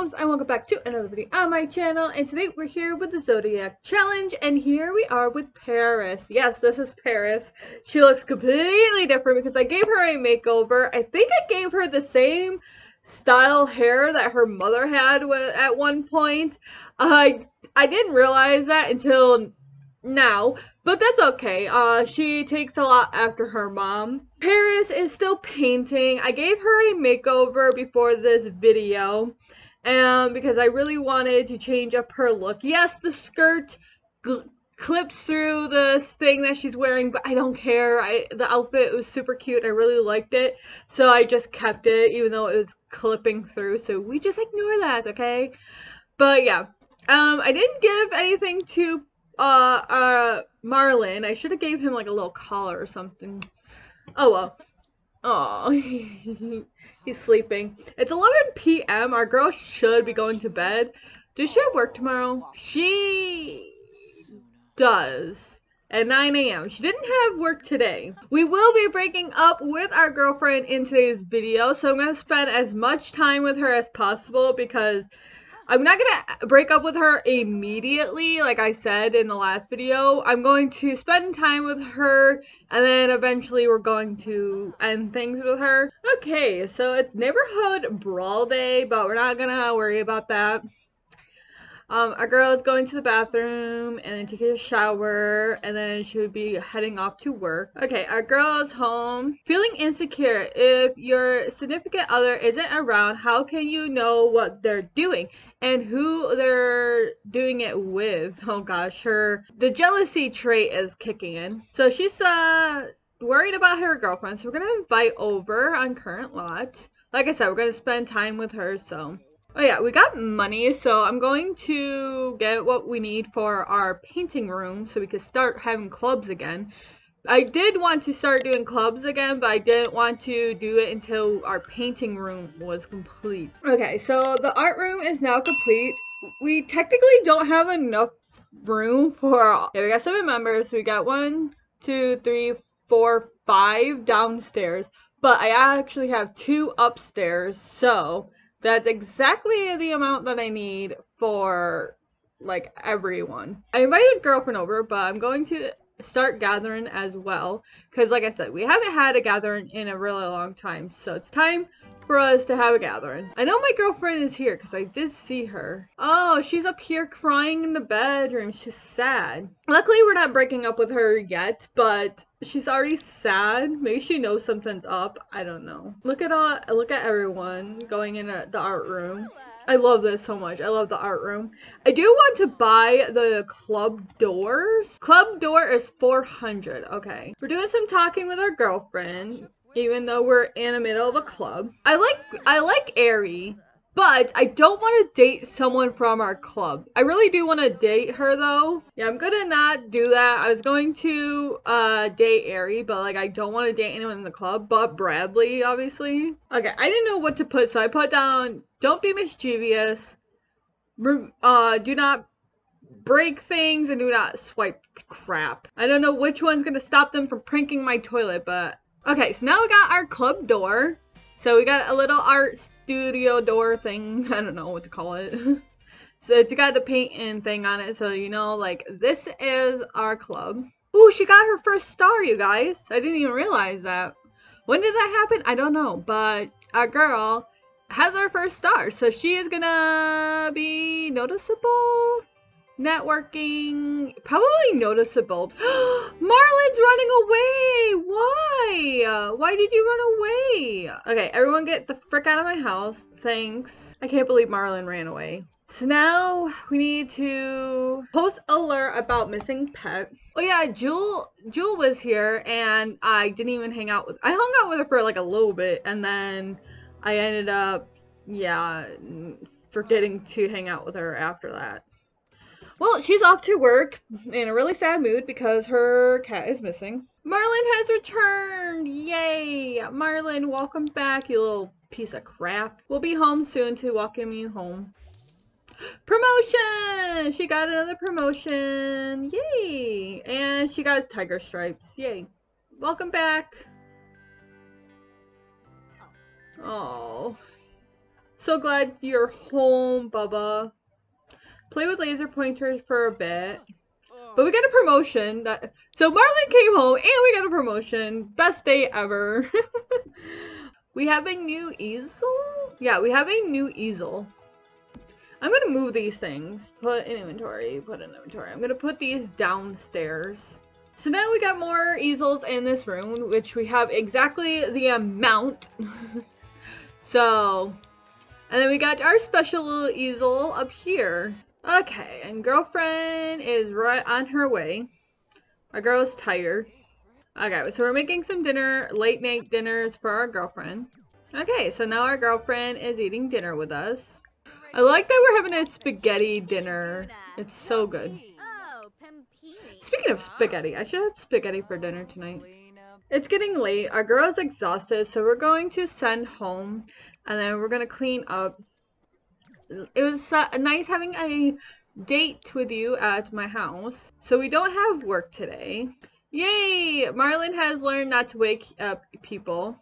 Wolves, and welcome back to another video on my channel. And today we're here with the Zodiac Challenge, and here we are with Paris. Yes, this is Paris. She looks completely different because I gave her a makeover. I think I gave her the same style hair that her mother had at one point. I didn't realize that until now, but that's okay. She takes a lot after her mom. Paris is still painting. I gave her a makeover before this video because I really wanted to change up her look. Yes, the skirt clips through this thing that she's wearing, but I don't care. The outfit was super cute. I really liked it, so I just kept it even though it was clipping through, so we just ignore that, okay? But yeah, I didn't give anything to Marlin. I should have gave him like a little collar or something. Oh well. Oh, he's sleeping. It's 11 p.m. Our girl should be going to bed. Does she have work tomorrow? She does. At 9 a.m. She didn't have work today. We will be breaking up with our girlfriend in today's video, so I'm going to spend as much time with her as possible because I'm not going to break up with her immediately, like I said in the last video. I'm going to spend time with her, and then eventually we're going to end things with her. Okay, so it's neighborhood brawl day, but we're not going to worry about that. Our girl is going to the bathroom, and then taking a shower, and then she would be heading off to work. Okay, our girl is home. Feeling insecure. If your significant other isn't around, how can you know what they're doing and who they're doing it with? Oh gosh, the jealousy trait is kicking in. So she's worried about her girlfriend, so we're gonna invite over on current lot. Like I said, we're gonna spend time with her, so. Oh yeah, we got money, so I'm going to get what we need for our painting room so we can start having clubs again. I did want to start doing clubs again, but I didn't want to do it until our painting room was complete. Okay, so the art room is now complete. We technically don't have enough room for all. Yeah, we got 7 members. We got 1, 2, 3, 4, 5 downstairs, but I actually have 2 upstairs, so that's exactly the amount that I need for, like, everyone. I invited girlfriend over, but I'm going to start gathering as well. Because, like I said, we haven't had a gathering in a really long time. So it's time for us to have a gathering. I know my girlfriend is here because I did see her. Oh, she's up here crying in the bedroom. She's sad. Luckily, we're not breaking up with her yet, but she's already sad. Maybe she knows something's up. I don't know. Look at everyone going in the art room. I love this so much. I love the art room. I do want to buy the club doors. Club door is $400. Okay. We're doing some talking with our girlfriend, even though we're in the middle of a club. I like Aerie, but I don't want to date someone from our club. I really do want to date her, though. Yeah, I'm gonna not do that. I was going to date Aerie, but, like, I don't want to date anyone in the club, but Bradley, obviously. Okay, I didn't know what to put, so I put down, don't be mischievous, do not break things, and do not swipe crap. I don't know which one's gonna stop them from pranking my toilet, but. Okay, so now we got our club door. So we got a little art studio door thing. I don't know what to call it. So it's got the paint-in thing on it. So, you know, like, this is our club. Ooh, she got her first star, you guys. I didn't even realize that. When did that happen? I don't know. But our girl has her first star. So she is gonna be noticeable. Networking, probably noticeable. Marlin's running away. Why did you run away? Okay, everyone get the frick out of my house, thanks. I can't believe Marlin ran away. So now we need to post alert about missing pet. Oh yeah, Jewel was here, and I didn't even hang out with I hung out with her for like a little bit, and then I ended up, yeah, forgetting to hang out with her after that. Well, she's off to work in a really sad mood because her cat is missing. Marlin has returned! Yay! Marlin, welcome back, you little piece of crap. We'll be home soon to welcome you home. Promotion! She got another promotion. Yay! And she got tiger stripes. Yay. Welcome back. Oh. So glad you're home, Bubba. Play with laser pointers for a bit. But we got a promotion. So Marlin came home and we got a promotion. Best day ever. We have a new easel? Yeah, we have a new easel. I'm going to move these things. Put in inventory. Put in inventory. I'm going to put these downstairs. So now we got more easels in this room, which we have exactly the amount. So, and then we got our special little easel up here. Okay, and girlfriend is right on her way. Our girl is tired. Okay, so we're making some dinner, late night dinners for our girlfriend. Okay, so now our girlfriend is eating dinner with us. I like that we're having a spaghetti dinner. It's so good. Speaking of spaghetti, I should have spaghetti for dinner tonight. It's getting late. Our girl is exhausted, so we're going to send home, and then we're going to clean up. It was nice having a date with you at my house. So we don't have work today. Yay! Marlin has learned not to wake up people.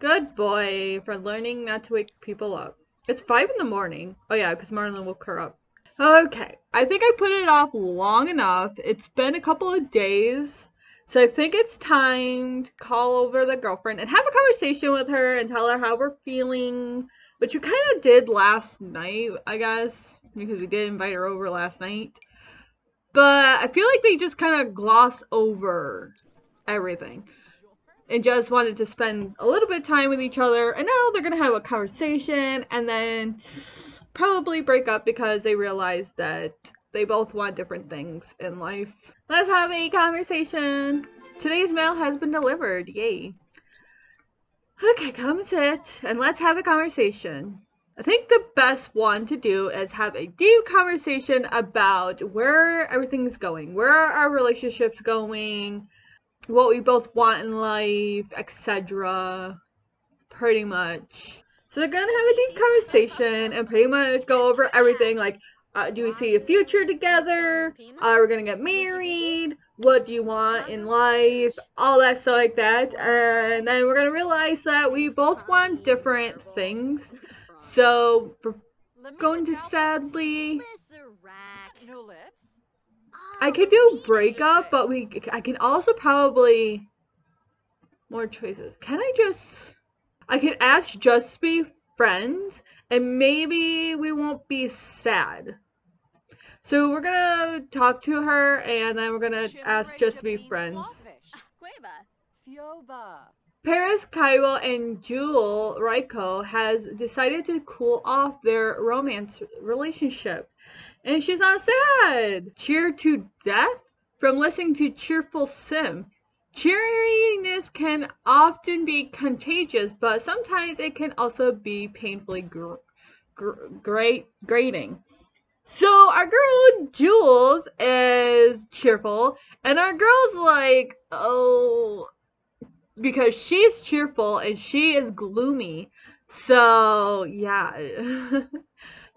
Good boy for learning not to wake people up. It's 5 in the morning. Oh yeah, because Marlin woke her up. Okay, I think I put it off long enough. It's been a couple of days. So I think it's time to call over the girlfriend and have a conversation with her and tell her how we're feeling. Which you kind of did last night, I guess, because we did invite her over last night. But I feel like they just kind of gloss over everything. And just wanted to spend a little bit of time with each other. And now they're going to have a conversation and then probably break up because they realize that they both want different things in life. Let's have a conversation. Today's mail has been delivered. Yay. Okay, come sit, and let's have a conversation. I think the best one to do is have a deep conversation about where everything is going, where our relationship's going, what we both want in life, etc. Pretty much. So they're gonna have a deep conversation and pretty much go over everything, like, do we see a future together? We're gonna get married. What do you want in life, all that stuff like that, and then we're gonna realize that we both want different things, so we're going to sadly, I could do breakup, but I can also probably, more choices, I could ask just to be friends, and maybe we won't be sad. So we're gonna talk to her, and then we're gonna ask just to be friends. Paris, Cairo, and Jewel Raiko has decided to cool off their romance relationship. And she's not sad! Cheer to death? From listening to Cheerful Sim. Cheeriness can often be contagious, but sometimes it can also be painfully grating. So our girl Jules is cheerful, and our girl's like, oh, because she's cheerful and she is gloomy. So yeah.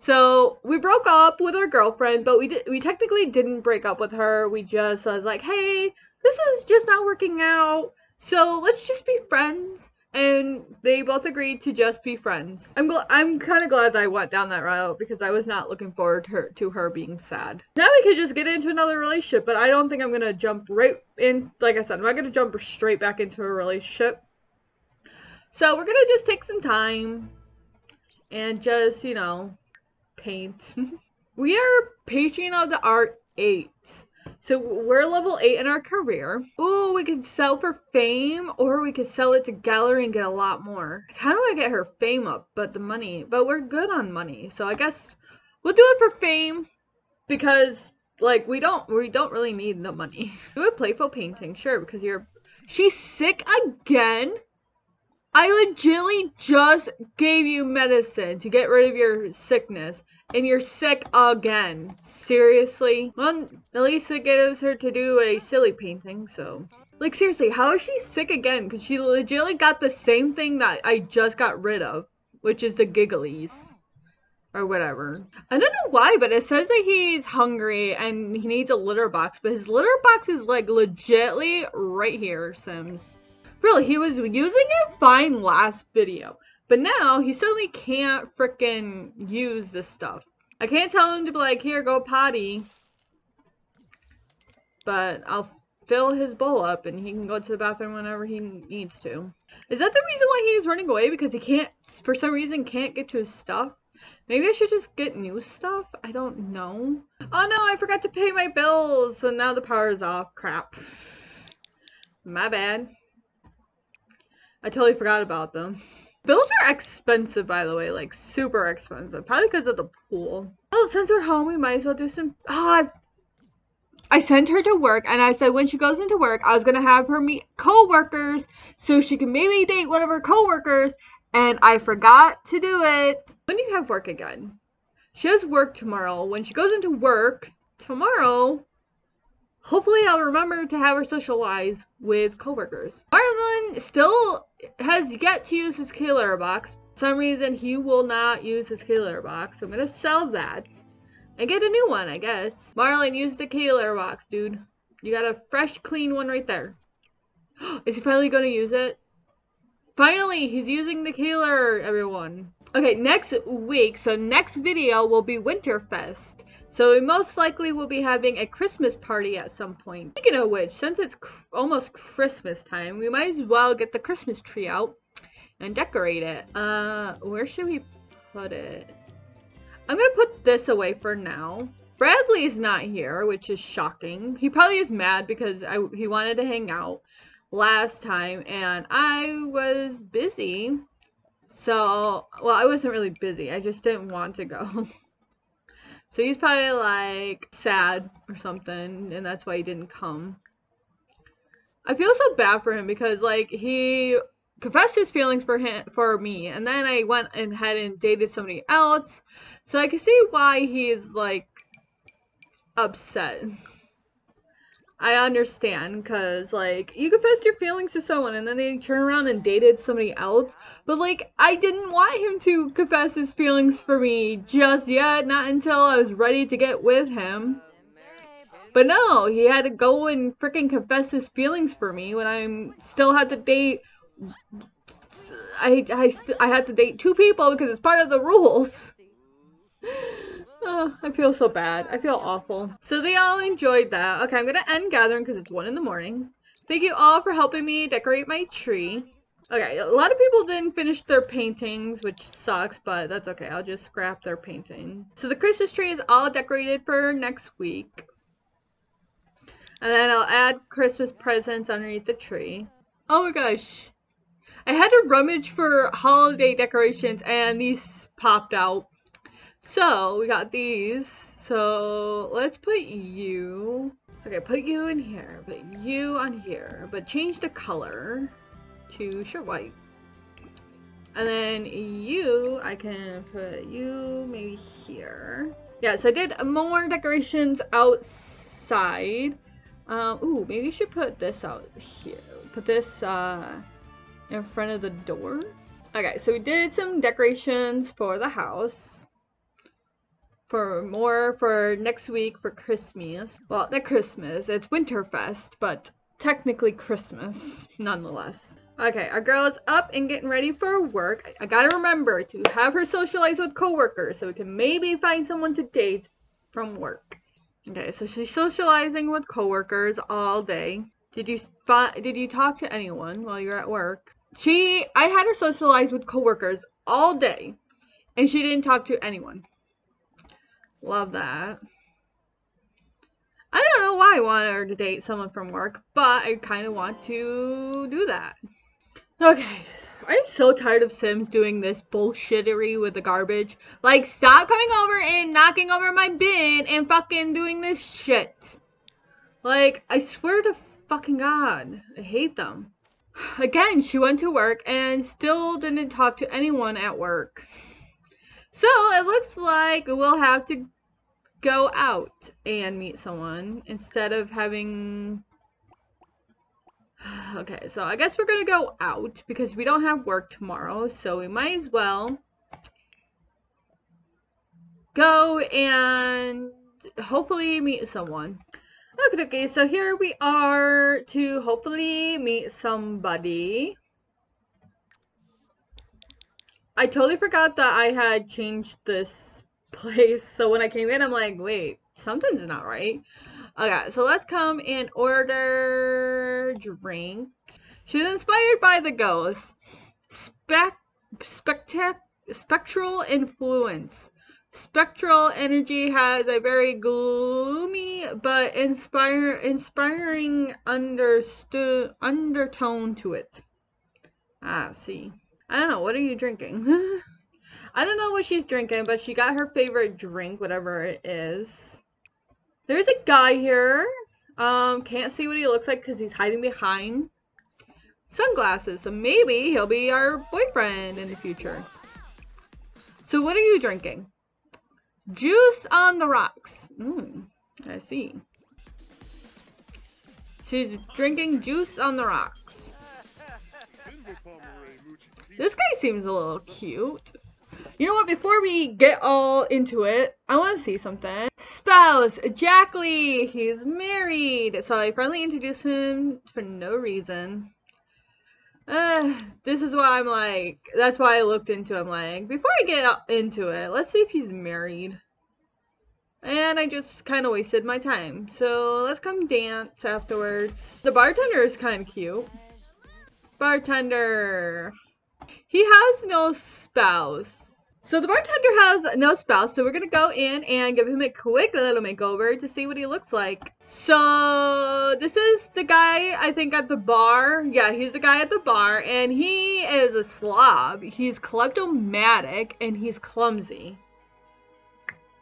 So we broke up with our girlfriend, but we technically didn't break up with her. We just was like, hey, this is just not working out. So let's just be friends. And they both agreed to just be friends. I'm kind of glad that I went down that route because I was not looking forward to her being sad. Now we could just get into another relationship, but I don't think I'm going to jump right in. Like I said, I'm not going to jump straight back into a relationship. So we're going to just take some time and just, you know, paint. We are patron of the art 8. So we're level 8 in our career. Ooh, we could sell for fame, or we could sell it to gallery and get a lot more. How do I get her fame up, but the money? But we're good on money, so I guess we'll do it for fame because, like, we don't really need the money. Do a playful painting, sure, because she's sick again. I legitimately just gave you medicine to get rid of your sickness, and you're sick again. Seriously? Well, at least it gives her to do a silly painting, so. Like, seriously, how is she sick again? Because she legitimately got the same thing that I just got rid of, which is the gigglies. Or whatever. I don't know why, but it says that he's hungry and he needs a litter box, but his litter box is, like, legitimately right here, Sims. Really, he was using it fine last video, But now he suddenly can't frickin' use this stuff. I can't tell him to be like, here, go potty. But I'll fill his bowl up and he can go to the bathroom whenever he needs to. Is that the reason why he's running away? Because he can't, for some reason, can't get to his stuff? Maybe I should just get new stuff? I don't know. Oh no, I forgot to pay my bills. So now the power is off. Crap. My bad. I totally forgot about them. Bills are expensive, by the way, like super expensive. Probably because of the pool. Well, since we're home, we might as well do some... Oh, I sent her to work and I said when she goes into work, I was going to have her meet co-workers so she can maybe date one of her co-workers. And I forgot to do it. When do you have work again? She has work tomorrow. When she goes into work tomorrow, hopefully I'll remember to have her socialize with coworkers. Marlon still has yet to use his killer box. For some reason, he will not use his killer box. So I'm going to sell that and get a new one, I guess. Marlon, use the killer box, dude. You got a fresh, clean one right there. Is he finally going to use it? Finally, he's using the killer, everyone. Okay, next week, so next video will be Winterfest. So we most likely will be having a Christmas party at some point. Speaking of which, since it's almost Christmas time, we might as well get the Christmas tree out and decorate it. Where should we put it? I'm gonna put this away for now. Bradley's not here, which is shocking. He probably is mad because he wanted to hang out last time and I was busy. So, well, I wasn't really busy. I just didn't want to go. So he's probably like sad or something and that's why he didn't come. I feel so bad for him because like he confessed his feelings for me and then I went ahead and dated somebody else. So I can see why he's like upset. I understand because like you confessed your feelings to someone and then they turn around and dated somebody else, but like I didn't want him to confess his feelings for me just yet, not until I was ready to get with him. But no, he had to go and freaking confess his feelings for me when I'm still had to date I had to date two people because it's part of the rules. Oh, I feel so bad. I feel awful. So they all enjoyed that. Okay, I'm gonna end gathering because it's 1 in the morning. Thank you all for helping me decorate my tree. Okay, a lot of people didn't finish their paintings, which sucks, but that's okay. I'll just scrap their painting. So the Christmas tree is all decorated for next week. And then I'll add Christmas presents underneath the tree. Oh my gosh. I had to rummage for holiday decorations and these popped out. So, we got these, so let's put you, okay, put you in here, put you on here, but change the color to sure white. And then you, I can put you maybe here. Yeah, so I did more decorations outside. Ooh, maybe you should put this out here, put this in front of the door. Okay, so we did some decorations for the house. For more for next week for Christmas. Well, not Christmas, it's Winterfest, but technically Christmas nonetheless. Okay, our girl is up and getting ready for work. I gotta remember to have her socialize with coworkers so we can maybe find someone to date from work. Okay, so she's socializing with coworkers all day. Did you talk to anyone while you were at work? I had her socialize with coworkers all day and she didn't talk to anyone. Love that. I don't know why I want her to date someone from work, but I kind of want to do that. Okay, I'm so tired of Sims doing this bullshittery with the garbage. Like, stop coming over and knocking over my bin and fucking doing this shit. Like, I swear to fucking God, I hate them. Again, she went to work and still didn't talk to anyone at work. So, it looks like we'll have to go out and meet someone instead of having... Okay, so I guess we're gonna go out because we don't have work tomorrow, so we might as well go and hopefully meet someone. Okay, okay, so here we are to hopefully meet somebody. I totally forgot that I had changed this place. So when I came in, I'm like, wait, something's not right. Okay, so let's come and order drink. She's inspired by the ghost. Spectral influence. Spectral energy has a very gloomy but inspiring undertone to it. Ah, see. I don't know, what are you drinking? I don't know what she's drinking, but she got her favorite drink, whatever it is. There's a guy here. Can't see what he looks like because he's hiding behind sunglasses, so maybe he'll be our boyfriend in the future. So what are you drinking? Juice on the rocks. I see. She's drinking juice on the rocks. This guy seems a little cute. You know what, before we get all into it, I want to see something. Spouse, Jack Lee. He's married, so I finally introduced him for no reason. This is why I'm like, that's why I looked into him, like, before I get into it, let's see if he's married. And I just kind of wasted my time. So let's come dance afterwards. The bartender is kind of cute. Bartender. He has no spouse. So the bartender has no spouse, so we're gonna go in and give him a quick little makeover to see what he looks like. So this is the guy, I think, at the bar. Yeah, he's the guy at the bar, and he is a slob. He's kleptomatic, and he's clumsy.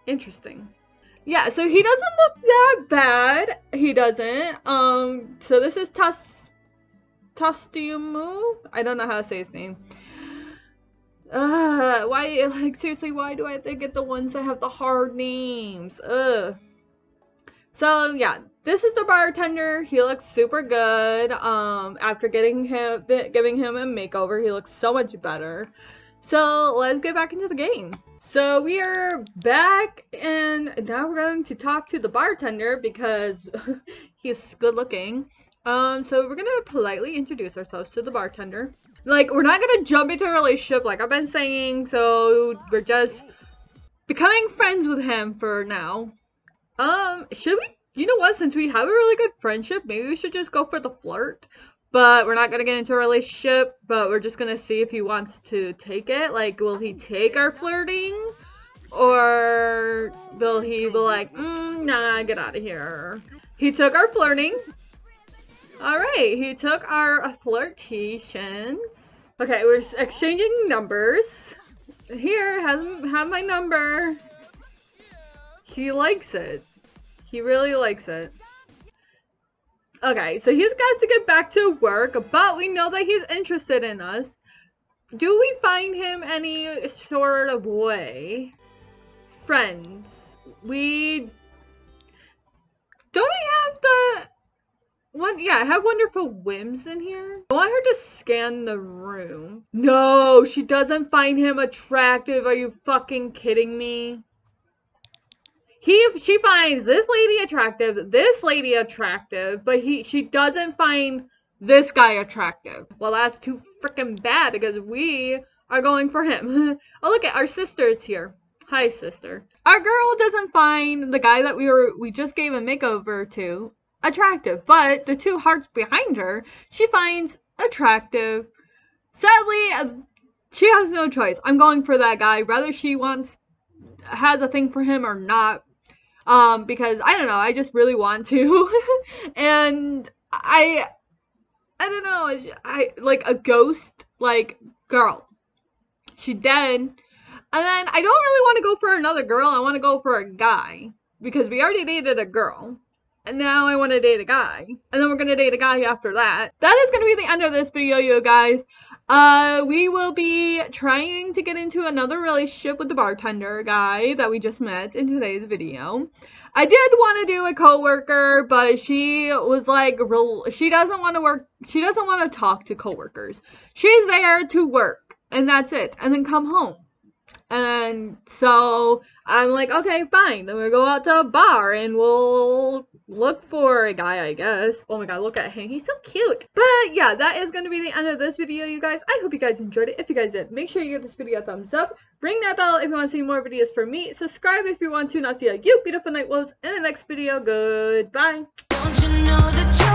Interesting. Yeah, so he doesn't look that bad. He doesn't. So this is Tostiumu? I don't know how to say his name. Why, like, seriously, why do I have to get the ones that have the hard names? So yeah, this is the bartender. He looks super good. After giving him a makeover, he looks so much better. So let's get back into the game. So we are back, and now we're going to talk to the bartender because he's good looking. So we're gonna politely introduce ourselves to the bartender. Like, we're not gonna jump into a relationship like I've been saying, so we're just becoming friends with him for now. Should we, you know what, since we have a really good friendship, maybe we should just go for the flirt. But we're not gonna get into a relationship, but we're just gonna see if he wants to take it. Like, will he take our flirting? Or will he be like, nah, get out of here. He took our flirting. Alright, he took our flirtations. Okay, we're exchanging numbers. Here, have my number. He likes it. He really likes it. Okay, so he's got to get back to work, but we know that he's interested in us. Do we find him any sort of way? Friends. We... Don't I have the... yeah, I have wonderful whims in here. I want her to scan the room. No, she doesn't find him attractive. Are you fucking kidding me? She finds this lady attractive, but she doesn't find this guy attractive. Well, that's too freaking bad because we are going for him. Oh, look at our sister's here. Hi, sister. Our girl doesn't find the guy that we just gave a makeover to attractive, but the two hearts behind her she finds attractive. Sadly, she has no choice. I'm going for that guy, whether she has a thing for him or not, because I don't know, I just really want to. And I don't know, I like a ghost, like, girl, she dead. And then I don't really want to go for another girl. I want to go for a guy because we already dated a girl. And now I want to date a guy. And then we're going to date a guy after that. That is going to be the end of this video, you guys. We will be trying to get into another relationship with the bartender guy that we just met in today's video. I did want to do a coworker, but she was like, she doesn't want to work. She doesn't want to talk to coworkers. She's there to work. And that's it. And then come home. And so I'm like, okay, fine. Then we'll go out to a bar and we'll look for a guy, I guess. Oh my god, look at him. He's so cute. But yeah, that is going to be the end of this video, you guys. I hope you guys enjoyed it. If you guys did, make sure you give this video a thumbs up. Ring that bell if you want to see more videos from me. Subscribe if you want to not feel like you, beautiful Night Wolves. In the next video, goodbye. Don't you know the